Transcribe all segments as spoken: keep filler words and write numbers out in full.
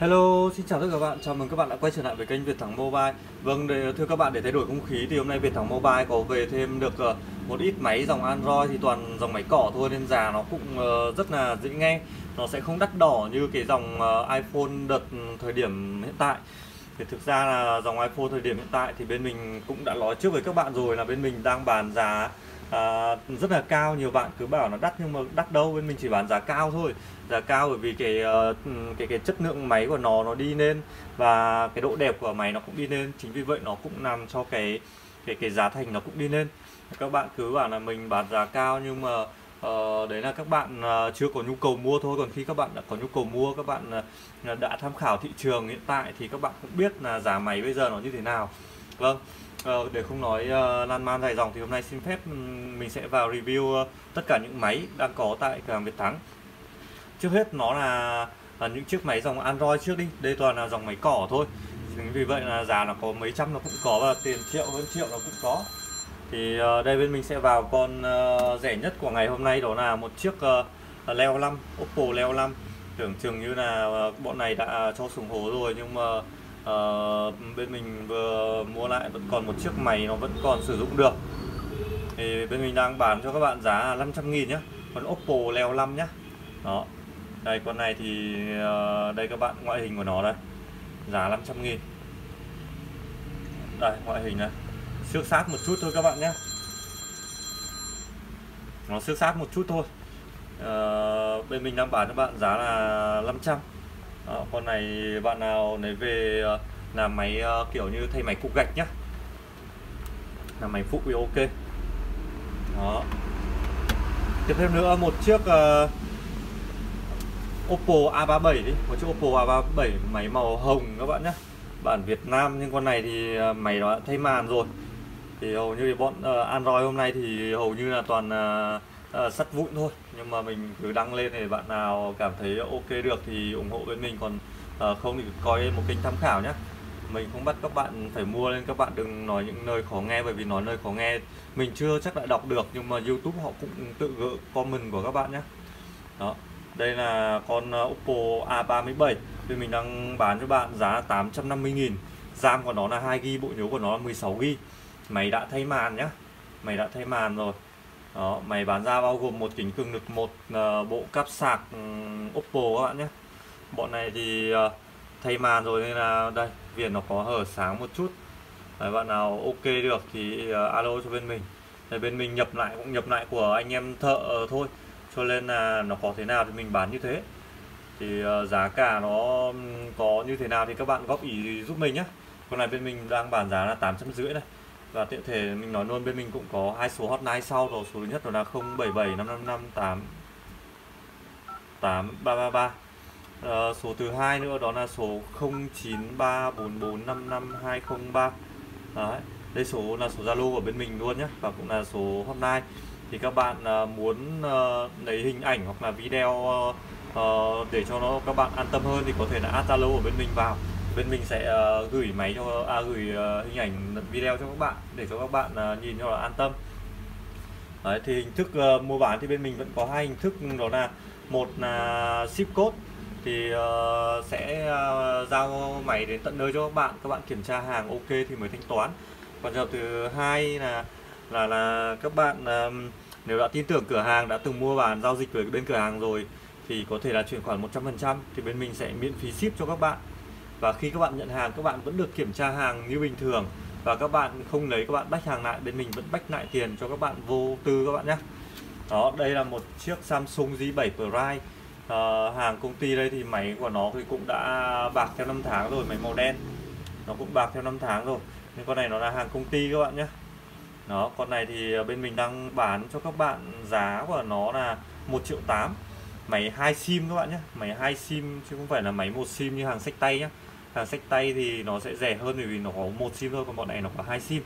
Hello, xin chào tất cả các bạn, chào mừng các bạn đã quay trở lại với kênh Việt Thắng Mobile. Vâng, để, thưa các bạn, để thay đổi không khí thì hôm nay Việt Thắng Mobile có về thêm được uh, một ít máy dòng Android, thì toàn dòng máy cỏ thôi nên giá nó cũng uh, rất là dễ nghe. Nó sẽ không đắt đỏ như cái dòng uh, iPhone đợt thời điểm hiện tại. Thì thực ra là dòng iPhone thời điểm hiện tại thì bên mình cũng đã nói trước với các bạn rồi là bên mình đang bán giá À, rất là cao. Nhiều bạn cứ bảo nó đắt nhưng mà đắt đâu, bên mình chỉ bán giá cao thôi. Giá cao bởi vì cái cái cái chất lượng máy của nó nó đi lên và cái độ đẹp của máy nó cũng đi lên, chính vì vậy nó cũng làm cho cái cái cái giá thành nó cũng đi lên. Các bạn cứ bảo là mình bán giá cao nhưng mà uh, đấy là các bạn uh, chưa có nhu cầu mua thôi. Còn khi các bạn đã có nhu cầu mua, các bạn uh, đã tham khảo thị trường hiện tại thì các bạn cũng biết là giá máy bây giờ nó như thế nào. Vâng, để không nói uh, lan man dài dòng thì hôm nay xin phép mình sẽ vào review uh, tất cả những máy đang có tại cửa hàng Việt Thắng. Trước hết nó là, là những chiếc máy dòng Android trước đi. Đây toàn là dòng máy cỏ thôi, chính vì vậy là giá nó có mấy trăm nó cũng có, và tiền triệu hơn triệu nó cũng có. Thì uh, đây bên mình sẽ vào con uh, rẻ nhất của ngày hôm nay, đó là một chiếc uh, Leo năm, Oppo Leo năm. Tưởng chừng như là uh, bọn này đã cho xuống hố rồi nhưng mà uh, Uh, bên mình vừa mua lại vẫn còn một chiếc máy nó vẫn còn sử dụng được. Thì bên mình đang bán cho các bạn giá là năm trăm nghìn nhá, con Oppo Leo năm nhá. Đó, đây con này thì uh, đây các bạn, ngoại hình của nó đây, giá năm trăm nghìn. Đây ngoại hình này, xước sát một chút thôi các bạn nhé, nó xước sát một chút thôi. uh, Bên mình đang bán cho các bạn giá là năm trăm. À, con này bạn nào lấy về uh, làm máy uh, kiểu như thay máy cục gạch nhá, làm máy phụ thì ok. Đó, tiếp theo nữa một chiếc uh, Oppo A ba mươi bảy đi, một chiếc Oppo A ba mươi bảy máy màu hồng các bạn nhá, bản Việt Nam. Nhưng con này thì uh, máy nó đã thay màn rồi. Thì hầu như bọn uh, Android hôm nay thì hầu như là toàn uh, À, sắt vụn thôi, nhưng mà mình cứ đăng lên để bạn nào cảm thấy ok được thì ủng hộ bên mình, còn à, không thì coi một kênh tham khảo nhé. Mình không bắt các bạn phải mua nên các bạn đừng nói những nơi khó nghe, bởi vì nói nơi khó nghe mình chưa chắc đã đọc được, nhưng mà YouTube họ cũng tự gỡ comment của các bạn nhé. Đó, đây là con Oppo A ba mươi bảy thì mình đang bán cho bạn giá tám trăm năm mươi nghìn. RAM của nó là hai gi ga bai, bộ nhớ của nó là mười sáu gi ga bai. Máy đã thay màn nhá, máy đã thay màn rồi. Đó, máy bán ra bao gồm một kính cường lực, một uh, bộ cáp sạc um, Oppo các bạn nhé. Bọn này thì uh, thay màn rồi nên là đây, viền nó có hở sáng một chút. Đấy, bạn nào ok được thì uh, alo cho bên mình. Đấy, bên mình nhập lại cũng nhập lại của anh em thợ uh, thôi, cho nên là nó có thế nào thì mình bán như thế. Thì uh, giá cả nó có như thế nào thì các bạn góp ý giúp mình nhé. Con này bên mình đang bán giá là tám trăm rưỡi này. Và tiện thể mình nói luôn, bên mình cũng có hai số hotline sau rồi. Số thứ nhất là không bảy bảy năm năm năm tám tám ba ba ba. À, số thứ hai nữa đó là số không chín ba bốn bốn năm năm hai không ba. Đấy, đây số là số Zalo của bên mình luôn nhé, và cũng là số hotline. Thì các bạn à, muốn à, lấy hình ảnh hoặc là video à, để cho nó các bạn an tâm hơn thì có thể là add Zalo của bên mình vào. Bên mình sẽ uh, gửi máy cho à, gửi uh, hình ảnh video cho các bạn để cho các bạn uh, nhìn cho là an tâm. Đấy, thì hình thức uh, mua bán thì bên mình vẫn có hai hình thức, đó là một là ship code thì uh, sẽ uh, giao máy đến tận nơi cho các bạn, các bạn kiểm tra hàng ok thì mới thanh toán. Còn trường hợp thứ hai là là là các bạn uh, nếu đã tin tưởng cửa hàng, đã từng mua bán giao dịch với bên cửa hàng rồi thì có thể là chuyển khoản một trăm phần trăm thì bên mình sẽ miễn phí ship cho các bạn. Và khi các bạn nhận hàng, các bạn vẫn được kiểm tra hàng như bình thường, và các bạn không lấy, các bạn bách hàng lại, bên mình vẫn bách lại tiền cho các bạn vô tư các bạn nhé. Đó, đây là một chiếc Samsung J bảy Prime, à, hàng công ty đây. Thì máy của nó thì cũng đã bạc theo năm tháng rồi, máy màu đen nó cũng bạc theo năm tháng rồi, nhưng con này nó là hàng công ty các bạn nhé. Đó, con này thì bên mình đang bán cho các bạn giá của nó là một triệu tám. Máy hai sim các bạn nhé, máy hai sim chứ không phải là máy một sim như hàng xách tay nhé. Hàng xách tay thì nó sẽ rẻ hơn bởi vì nó có một sim thôi, còn bọn này nó có hai sim.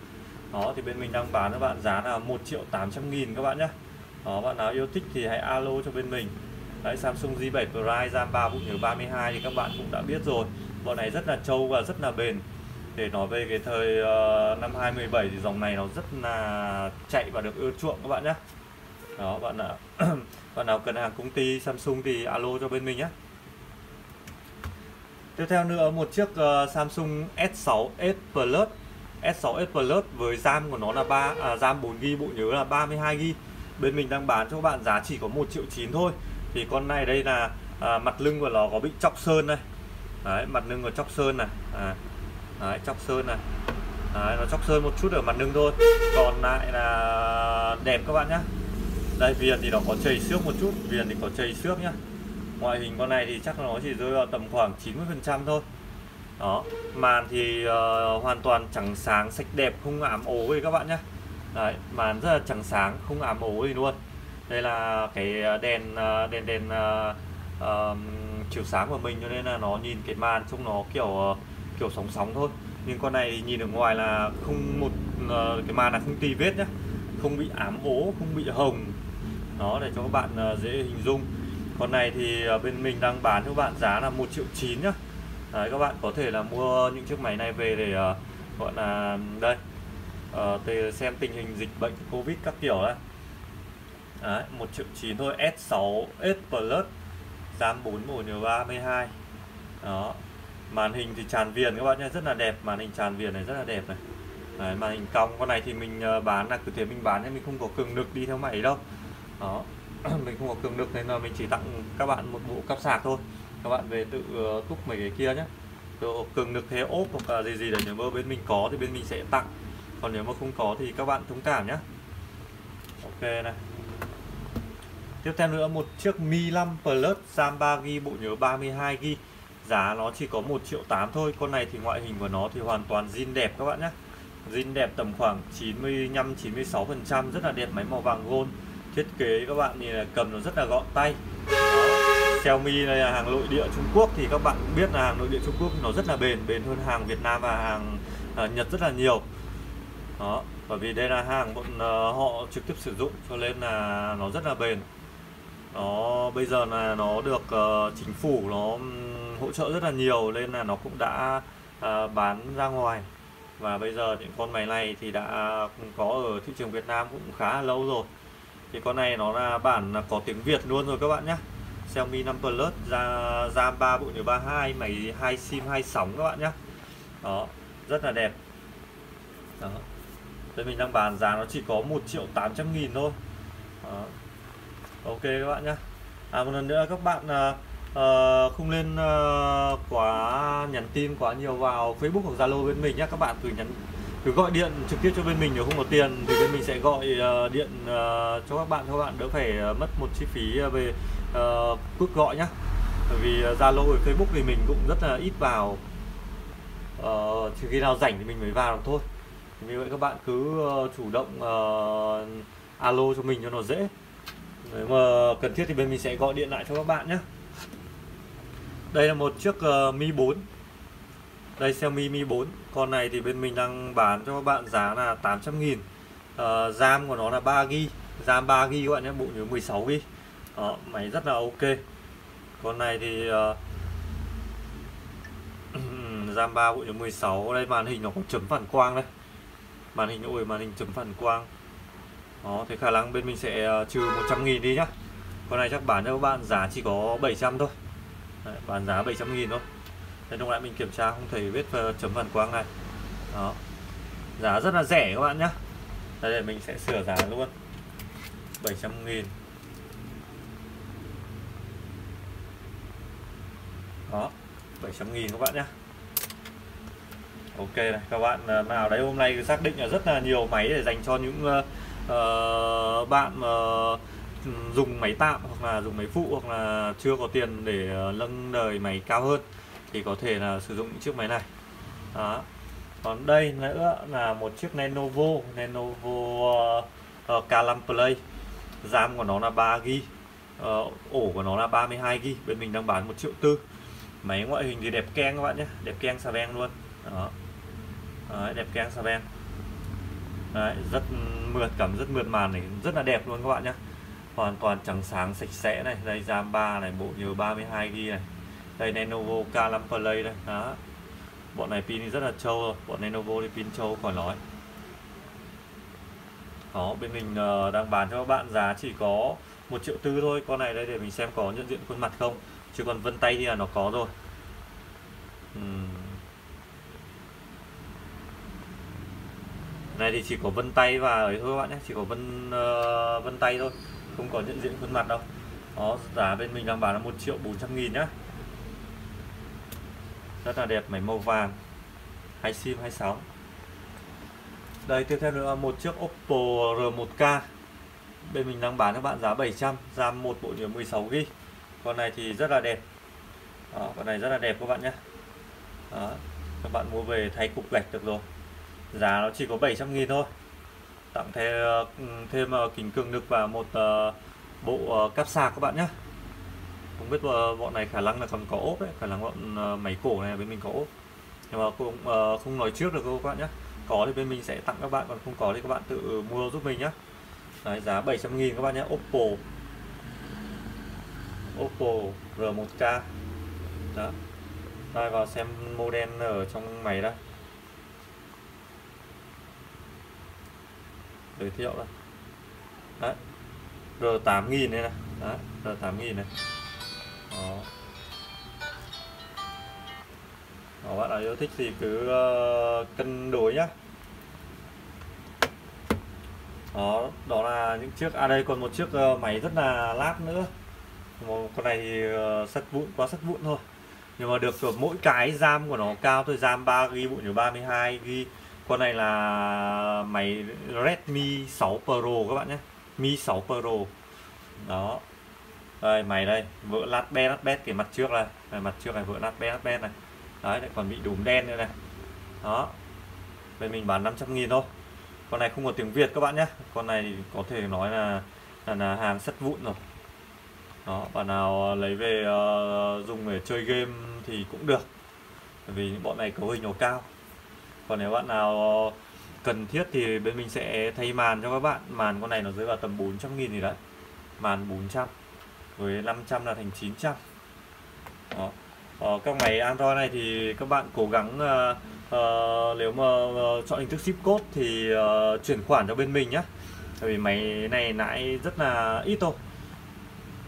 Đó, thì bên mình đang bán các bạn giá là một triệu tám trăm nghìn các bạn nhé. Đó, bạn nào yêu thích thì hãy alo cho bên mình. Đấy, Samsung J bảy Prime, RAM ba, bộ nhớ ba mươi hai thì các bạn cũng đã biết rồi. Bọn này rất là trâu và rất là bền. Để nói về cái thời uh, năm hai không một bảy thì dòng này nó rất là chạy và được ưa chuộng các bạn nhé. Đó, bạn nào, bạn nào cần hàng công ty Samsung thì alo cho bên mình nhé. Tiếp theo nữa, một chiếc uh, Samsung S sáu S Plus, S sáu S Plus với RAM của nó là ba à, RAM bốn gi-ga-bai, bộ nhớ là ba mươi hai gi-ga-bai. Bên mình đang bán cho các bạn giá chỉ có một triệu chín thôi. Thì con này đây là à, mặt lưng của nó có bị chóc sơn này. Đấy, mặt lưng của chóc sơn này. À, đấy, chóc sơn này. Đấy, nó chóc sơn một chút ở mặt lưng thôi. Còn lại là đẹp các bạn nhá. Đây, viền thì nó có chảy xước một chút, viền thì có chảy xước nhá. Ngoại hình con này thì chắc nó chỉ rơi vào tầm khoảng chín mươi phần trăm thôi. Đó, màn thì uh, hoàn toàn trắng sáng, sạch đẹp, không ám ố gì các bạn nhá. Đấy, màn rất là trắng sáng, không ám ố gì luôn. Đây là cái đèn đèn đèn uh, uh, chiếu sáng của mình, cho nên là nó nhìn cái màn trông nó kiểu uh, kiểu sóng sóng thôi. Nhưng con này nhìn ở ngoài là không một uh, cái màn là không tì vết nhá, không bị ám ố, không bị hồng. Đó, để cho các bạn uh, dễ hình dung. Con này thì bên mình đang bán cho các bạn giá là một triệu chín nhá. Đấy, các bạn có thể là mua những chiếc máy này về để uh, gọi là đây uh, xem tình hình dịch bệnh Covid các kiểu đấy. Đấy, một triệu chín thôi, S sáu S Plus, RAM bốn bộ nhớ ba mươi hai. Đó. Màn hình thì tràn viền các bạn nhé, rất là đẹp, màn hình tràn viền này rất là đẹp này. Đấy, màn hình cong, con này thì mình bán là cứ thế mình bán nên mình không có cường lực đi theo máy đâu. Đó. Mình không có cường lực nên là mình chỉ tặng các bạn một bộ cắp sạc thôi. Các bạn về tự uh, túc mấy cái kia nhé. Độ cường lực thế ốp hoặc là gì gì để nếu mà bên mình có thì bên mình sẽ tặng. Còn nếu mà không có thì các bạn thông cảm nhé. Ok này. Tiếp theo nữa, một chiếc Mi năm Plus, RAM ba gi-ga-bai, bộ nhớ ba mươi hai gi-ga-bai, giá nó chỉ có một triệu tám thôi. Con này thì ngoại hình của nó thì hoàn toàn zin đẹp các bạn nhé. Zin đẹp tầm khoảng chín mươi lăm đến chín mươi sáu phần trăm, rất là đẹp, máy màu vàng gold. Thiết kế các bạn thì là cầm nó rất là gọn tay. Xiaomi này là hàng nội địa Trung Quốc, thì các bạn biết là hàng nội địa Trung Quốc nó rất là bền, bền hơn hàng Việt Nam và hàng uh, Nhật rất là nhiều. Đó, bởi vì đây là hàng bọn uh, họ trực tiếp sử dụng cho nên là nó rất là bền. Nó bây giờ là nó được uh, chính phủ nó hỗ trợ rất là nhiều nên là nó cũng đã uh, bán ra ngoài. Và bây giờ những con máy này thì đã có ở thị trường Việt Nam cũng khá là lâu rồi. Thì con này nó là bản là có tiếng Việt luôn rồi các bạn nhé. Xiaomi năm Plus, RAM ba bộ nhớ ba mươi hai, máy hai sim hai sóng các bạn nhé. Đó, rất là đẹp. Đó. Thế mình đang bán giá nó chỉ có một triệu tám trăm nghìn thôi. Đó. Ok các bạn nhé. À, một lần nữa các bạn à, à, không nên à, quá nhắn tin quá nhiều vào Facebook hoặc Zalo bên mình nhé. Các bạn cứ nhắn cứ gọi điện trực tiếp cho bên mình, nếu không có tiền thì bên mình sẽ gọi uh, điện uh, cho các bạn, cho các bạn đỡ phải uh, mất một chi phí uh, về uh, cuộc gọi nhá. Bởi vì Zalo uh, Facebook thì mình cũng rất là ít vào, uh, chỉ khi nào rảnh thì mình mới vào thôi. Vì vậy các bạn cứ uh, chủ động uh, alo cho mình cho nó dễ. Nếu mà cần thiết thì bên mình sẽ gọi điện lại cho các bạn nhé. Đây là một chiếc uh, Mi bốn. Đây, Xiaomi Mi bốn, con này thì bên mình đang bán cho các bạn giá là tám trăm nghìn. uh, RAM của nó là ba gi-ga-bai, RAM ba gi-ga-bai các bạn nhé, bộ nhớ mười sáu gi-ga-bai. Đó, máy rất là ok. Con này thì uh, RAM ba bộ nhớ mười sáu. Đây màn hình nó có chấm phản quang đây. Màn hình, ôi màn hình chấm phản quang. Đó, thế khả năng bên mình sẽ uh, trừ một trăm nghìn đi nhá. Con này chắc bán cho các bạn giá chỉ có bảy trăm thôi. Đấy, bán giá bảy trăm nghìn thôi. Thế lúc nãy mình kiểm tra không thấy vết chấm phản quang này. Đó, giá rất là rẻ các bạn nhé. Đây để mình sẽ sửa giá luôn, bảy trăm nghìn. Đó, bảy trăm nghìn các bạn nhé. Ok này, các bạn nào đấy hôm nay xác định là rất là nhiều máy để dành cho những uh, bạn uh, dùng máy tạm hoặc là dùng máy phụ, hoặc là chưa có tiền để nâng đời máy cao hơn thì có thể là sử dụng những chiếc máy này. Đó. Còn đây nữa là một chiếc Lenovo Lenovo uh, uh, K năm Play, RAM của nó là ba gi-ga-bai, uh, ổ của nó là ba mươi hai gi-ga-bai. Bên mình đang bán một triệu tư. Máy ngoại hình thì đẹp keng các bạn nhé, đẹp keng xà beng luôn. Đó. Đấy, đẹp keng xà beng. Đấy, rất mượt, cảm rất mượt màn này, rất là đẹp luôn các bạn nhé. Hoàn toàn trắng sáng sạch sẽ này. Đây RAM ba này, bộ nhớ ba mươi hai gi-ga-bai này. Đây Lenovo K năm Play đây. Đó. Bọn này pin rất là trâu rồi. Bọn Lenovo thì pin trâu khỏi nói. Đó, bên mình uh, đang bán cho các bạn giá chỉ có một triệu tư thôi. Con này đây để mình xem có nhận diện khuôn mặt không. Chứ còn vân tay thì là nó có rồi. Ừ. Này thì chỉ có vân tay và ấy thôi các bạn nhé, chỉ có vân uh, vân tay thôi, không có nhận diện khuôn mặt đâu. Đó, giá bên mình đang bán là một triệu bốn trăm nghìn nhá. Rất là đẹp, máy màu vàng, hai sim hai mươi sáu. Đây, tiếp theo nữa là một chiếc Oppo R một K. Bên mình đang bán các bạn giá bảy trăm, RAM một bộ nhớ mười sáu gi-ga-bai. Con này thì rất là đẹp. Đó, con này rất là đẹp các bạn nhé. Đó, các bạn mua về thay cục gạch được rồi. Giá nó chỉ có bảy trăm nghìn thôi. Tặng thêm, thêm kính cường lực và một uh, bộ uh, cáp sạc các bạn nhé. Không biết uh, bọn này khả năng là còn có ốp đấy, khả năng bọn uh, máy cổ này bên mình có ốp. Nhưng mà cũng uh, không nói trước được các bạn nhé. Có thì bên mình sẽ tặng các bạn, còn không có thì các bạn tự mua giúp mình nhé. Đấy, giá bảy trăm nghìn các bạn nhé. Oppo Oppo R một K. Đó. Đây, vào xem model ở trong máy đây. Giới thiệu đây. Đấy. R tám nghìn đây này. Đấy, R tám nghìn này. Đó. Đó, bạn nào yêu thích thì cứ uh, cân đối nhá. Đó, đó là những chiếc. À đây còn một chiếc uh, máy rất là lát nữa. Con này thì uh, sắt vụn, quá sắt vụn thôi. Nhưng mà được mỗi cái RAM của nó cao thôi, RAM ba gi-ga-bai, bộ nhớ ba mươi hai gi-ga-bai. Con này là máy Redmi sáu Pro các bạn nhé. Mi sáu Pro. Đó. Đây máy đây, vỡ lát bé lát bé cái mặt trước này, này mặt trước này vỡ lát bé lát bé này. Đấy, lại còn bị đốm đen nữa này. Đó. Bên mình bán năm trăm nghìn thôi. Con này không có tiếng Việt các bạn nhé. Con này thì có thể nói là là, là hàng sắt vụn rồi. Đó, bạn nào lấy về uh, dùng để chơi game thì cũng được. Bởi vì bọn này cấu hình nó cao. Còn nếu bạn nào cần thiết thì bên mình sẽ thay màn cho các bạn. Màn con này nó rơi vào tầm bốn trăm nghìn thì đấy. Màn bốn trăm với năm trăm là thành chín trăm. Đó. Ở các máy Android này thì các bạn cố gắng uh, uh, nếu mà uh, chọn hình thức ship code thì uh, chuyển khoản cho bên mình nhé. Bởi vì máy này nãy rất là ít thôi.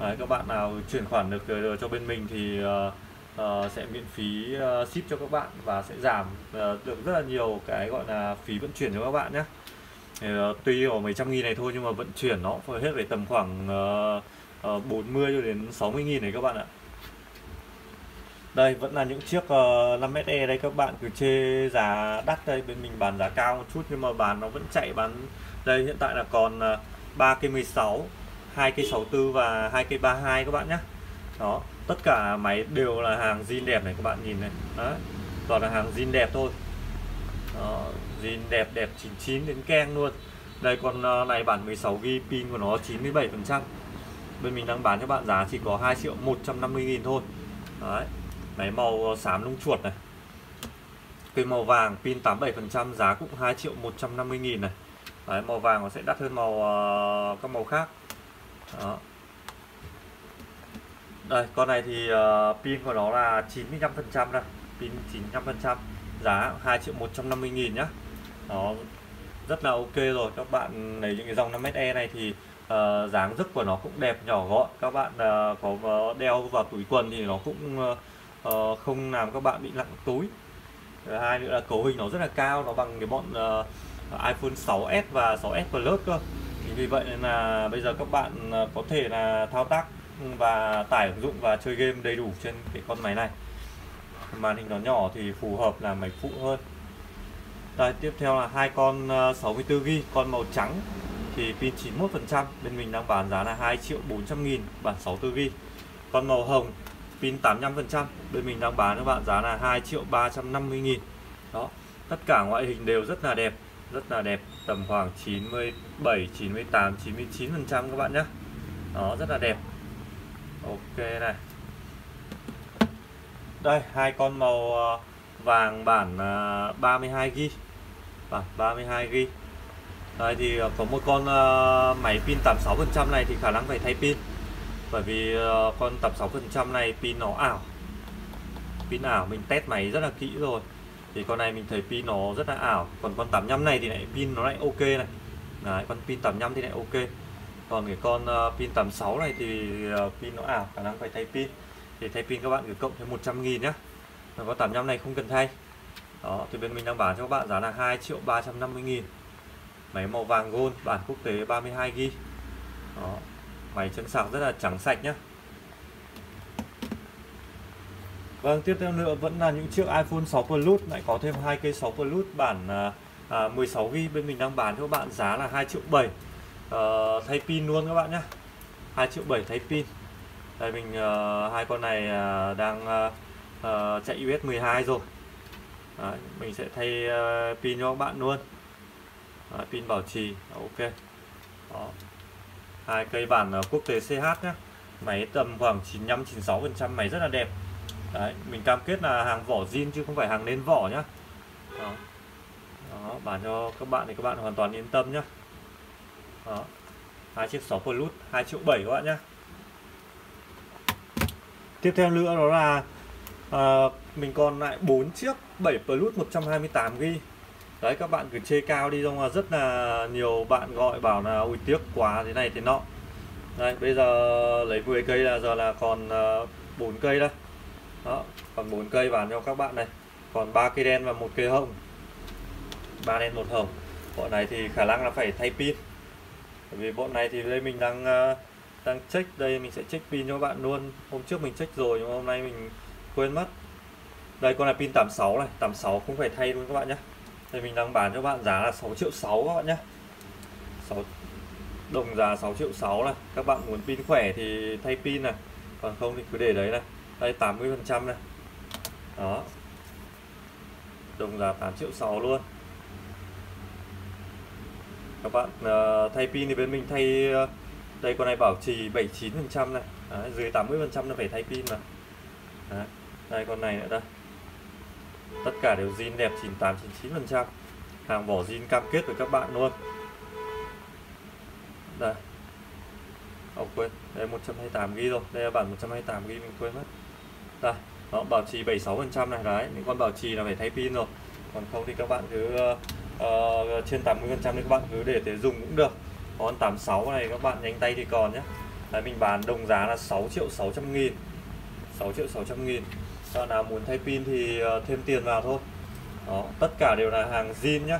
Đấy, các bạn nào chuyển khoản được uh, cho bên mình thì uh, uh, sẽ miễn phí uh, ship cho các bạn và sẽ giảm uh, được rất là nhiều cái gọi là phí vận chuyển cho các bạn nhé. Thì, uh, tuy ở mấy trăm nghìn này thôi nhưng mà vận chuyển nó phải hết về tầm khoảng uh, uh, bốn mươi cho đến sáu mươi nghìn này các bạn ạ. Đây vẫn là những chiếc uh, năm S E đây các bạn cứ chê giá đắt đây, bên mình bán giá cao một chút nhưng mà bán nó vẫn chạy bán. Đây hiện tại là còn uh, ba cây mười sáu, hai cây sáu mươi tư và hai cây ba mươi hai các bạn nhé. Đó, tất cả máy đều là hàng zin đẹp này các bạn nhìn này. Đó, toàn là hàng zin đẹp thôi. Đó, zin đẹp đẹp chín mươi chín đến keng luôn. Đây con uh, này bản mười sáu gi-ga-bai, pin của nó chín mươi bảy phần trăm. Bên mình đang bán cho bạn giá chỉ có hai triệu một trăm năm mươi nghìn thôi. Đấy. Máy màu xám lông chuột này, cái màu vàng, pin tám mươi bảy phần trăm, giá cũng hai triệu một trăm năm mươi nghìn này. Đấy, màu vàng nó sẽ đắt hơn màu uh, các màu khác. Đó. Đây con này thì uh, pin của nó là chín mươi lăm phần trăm đây, pin chín mươi lăm phần trăm, giá hai triệu một trăm năm mươi nghìn nhá. Đó, rất là ok rồi. Các bạn lấy những cái dòng năm S E này thì Uh, dáng dấp của nó cũng đẹp, nhỏ gọn. Các bạn uh, có uh, đeo vào túi quần thì nó cũng uh, uh, không làm các bạn bị nặng túi. Thứ hai nữa là cấu hình nó rất là cao, nó bằng cái bọn uh, iPhone sáu S và sáu S Plus cơ. Thì vì vậy nên là bây giờ các bạn uh, có thể là thao tác và tải ứng dụng và chơi game đầy đủ trên cái con máy này. Màn hình nó nhỏ thì phù hợp là máy phụ hơn. Đây, tiếp theo là hai con uh, sáu mươi tư gi-ga-bai, con màu trắng thì pin chín mươi mốt phần trăm, bên mình đang bán giá là hai triệu bốn trăm nghìn, bản sáu mươi tư gi-ga-bai. Con màu hồng pin tám mươi lăm phần trăm, bên mình đang bán các bạn giá là hai triệu ba trăm năm mươi nghìn. Đó, tất cả ngoại hình đều rất là đẹp, rất là đẹp, tầm khoảng chín mươi bảy, chín mươi tám, chín mươi chín phần trăm các bạn nhé. Đó, rất là đẹp. Ok này. Đây, hai con màu vàng bản ba mươi hai gi-ga-bai. Bản ba mươi hai gi-ga-bai. Đấy, thì có một con uh, máy pin tám mươi sáu phần trăm này thì khả năng phải thay pin. Bởi vì uh, con tám mươi sáu phần trăm này pin nó ảo. Pin ảo, mình test máy rất là kỹ rồi. Thì con này mình thấy pin nó rất là ảo. Còn con tám mươi lăm này thì lại pin nó lại ok này. Đấy, con pin tám mươi lăm thì lại ok. Còn cái con uh, pin tám mươi sáu này thì uh, pin nó ảo, khả năng phải thay pin. Thì thay pin các bạn cứ cộng thêm một trăm nghìn nhé. và có tám năm này không cần thay. Đó, thì bên mình đang bán cho các bạn giá là hai triệu ba trăm năm mươi nghìn. Máy màu vàng gold, bản quốc tế ba mươi hai gi-ga-bai. Đó, máy chân sạc rất là trắng sạch nhá. Vâng, tiếp theo nữa vẫn là những chiếc iPhone sáu Plus, lại có thêm hai cây sáu Plus bản à, mười sáu gi-ga-bai, bên mình đang bán cho các bạn giá là hai triệu bảy. à, Thay pin luôn các bạn nhé, hai triệu bảy thay pin. Đây mình à, hai con này à, đang à, chạy U S mười hai rồi. Đấy, mình sẽ thay à, pin cho các bạn luôn. Đấy, pin bảo trì, ok. Đó, hai cây bản à, quốc tế xê hát nhé. Máy tầm khoảng chín mươi lăm đến chín mươi sáu phần trăm, máy rất là đẹp. Đấy, mình cam kết là hàng vỏ zin chứ không phải hàng lên vỏ nhá. Đó. Đó, bán cho các bạn thì các bạn hoàn toàn yên tâm nhá. Đó, hai chiếc sáu Plus hai triệu bảy các bạn nhá. Tiếp theo nữa đó là à, mình còn lại bốn chiếc bảy Plus một trăm hai mươi tám gi-ga-bai. Đấy, các bạn cứ chê cao đi, xong là rất là nhiều bạn gọi bảo là ui tiếc quá thế này thế nọ. Đấy, bây giờ lấy mười cây là giờ là còn bốn cây đây. Đó, còn bốn cây bán cho các bạn này, còn ba cây đen và một cây hồng, ba đen một hồng. Bọn này thì khả năng là phải thay pin, bởi vì bọn này thì đây mình đang đang check, đây mình sẽ check pin cho các bạn luôn. Hôm trước mình check rồi nhưng hôm nay mình quên mất. Đây con này pin tám mươi sáu này, tám mươi sáu cũng phải thay luôn các bạn nhé. Đây mình đang bán cho các bạn giá là sáu triệu sáu các bạn nhé, đồng giá sáu triệu sáu này. Các bạn muốn pin khỏe thì thay pin này, còn không thì cứ để đấy này. Đây tám mươi phần trăm này. Đó, đồng giá tám triệu sáu luôn. Các bạn uh, thay pin thì bên mình thay uh, đây con này bảo trì bảy mươi chín phần trăm này. Đấy, dưới tám mươi phần trăm là phải thay pin mà. Đấy, đây con này nữa đây. Tất cả đều zin đẹp chín mươi tám đến chín mươi chín phần trăm. Hàng vỏ zin cam kết với các bạn luôn. Đây. Ồ, quên, đây một trăm hai mươi tám gi-ga-bai rồi. Đây là bản một trăm hai mươi tám gi-ga-bai mình quên mất. Đây, đó, bảo trì bảy mươi sáu phần trăm này. Đấy, những con bảo trì là phải thay pin rồi. Còn không thì các bạn cứ uh, trên tám mươi phần trăm thì các bạn cứ để thế dùng cũng được. Còn tám mươi sáu này các bạn nhanh tay thì còn nhé. Đấy, mình bán đồng giá là sáu triệu sáu trăm nghìn, sáu triệu sáu trăm nghìn. Cho nào muốn thay pin thì uh, thêm tiền vào thôi. Đó, tất cả đều là hàng zin nhá.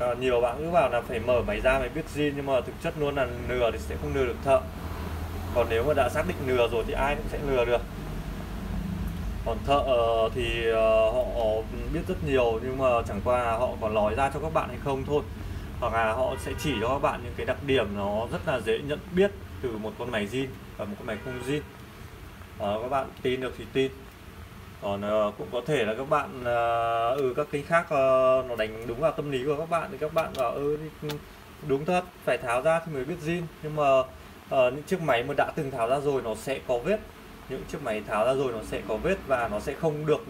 Đó, nhiều bạn cứ bảo là phải mở máy ra mới biết zin, nhưng mà thực chất luôn là lừa thì sẽ không lừa được thợ. Còn nếu mà đã xác định lừa rồi thì ai cũng sẽ lừa được. Còn thợ thì họ biết rất nhiều, nhưng mà chẳng qua là họ còn nói ra cho các bạn hay không thôi. Hoặc là họ sẽ chỉ cho các bạn những cái đặc điểm nó rất là dễ nhận biết từ một con máy zin và một con máy không zin. Đó, các bạn tin được thì tin. Còn uh, cũng có thể là các bạn uh, ừ các kênh khác uh, nó đánh đúng vào tâm lý của các bạn thì các bạn bảo ừ đúng thật, phải tháo ra thì mới biết zin. Nhưng mà uh, những chiếc máy mà đã từng tháo ra rồi nó sẽ có vết, những chiếc máy tháo ra rồi nó sẽ có vết và nó sẽ không được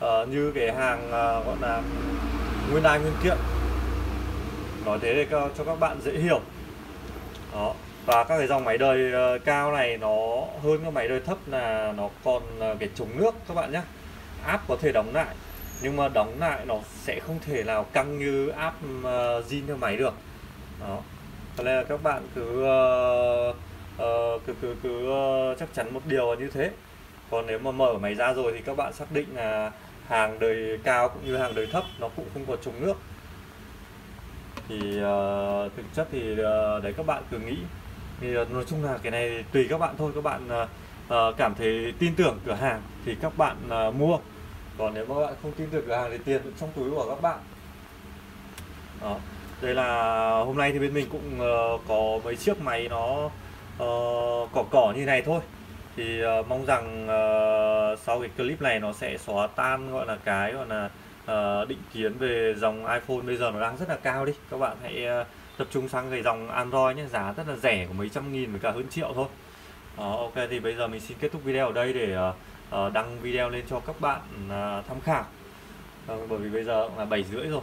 uh, như cái hàng uh, gọi là nguyên đai nguyên kiện. Nói thế để cho các bạn dễ hiểu. Đó, và các cái dòng máy đời uh, cao này nó hơn các máy đời thấp là nó còn uh, cái chống nước các bạn nhé. Áp có thể đóng lại, nhưng mà đóng lại nó sẽ không thể nào căng như áp uh, zin cho máy được. Đó, cho nên là các bạn cứ, uh, uh, cứ, cứ, cứ uh, chắc chắn một điều là như thế. Còn nếu mà mở máy ra rồi thì các bạn xác định là hàng đời cao cũng như hàng đời thấp nó cũng không có chống nước. Thì uh, thực chất thì uh, đấy, các bạn cứ nghĩ. Thì nói chung là cái này tùy các bạn thôi, các bạn uh, cảm thấy tin tưởng cửa hàng thì các bạn uh, mua. Còn nếu mà các bạn không tin tưởng cửa hàng thì tiền cũng trong túi của các bạn. Đó, đây là hôm nay thì bên mình cũng uh, có mấy chiếc máy nó uh, cỏ cỏ như này thôi. Thì uh, mong rằng uh, sau cái clip này nó sẽ xóa tan gọi là cái gọi là uh, định kiến về dòng iPhone bây giờ nó đang rất là cao đi. Các bạn hãy uh, tập trung sang cái dòng Android nhé, giá rất là rẻ, của mấy trăm nghìn với cả hơn triệu thôi. Đó, ok, thì bây giờ mình xin kết thúc video ở đây để uh, đăng video lên cho các bạn uh, tham khảo. Uh, bởi vì bây giờ là bảy rưỡi rồi.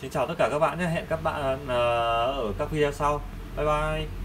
Xin chào tất cả các bạn nhé, hẹn các bạn uh, ở các video sau. Bye bye.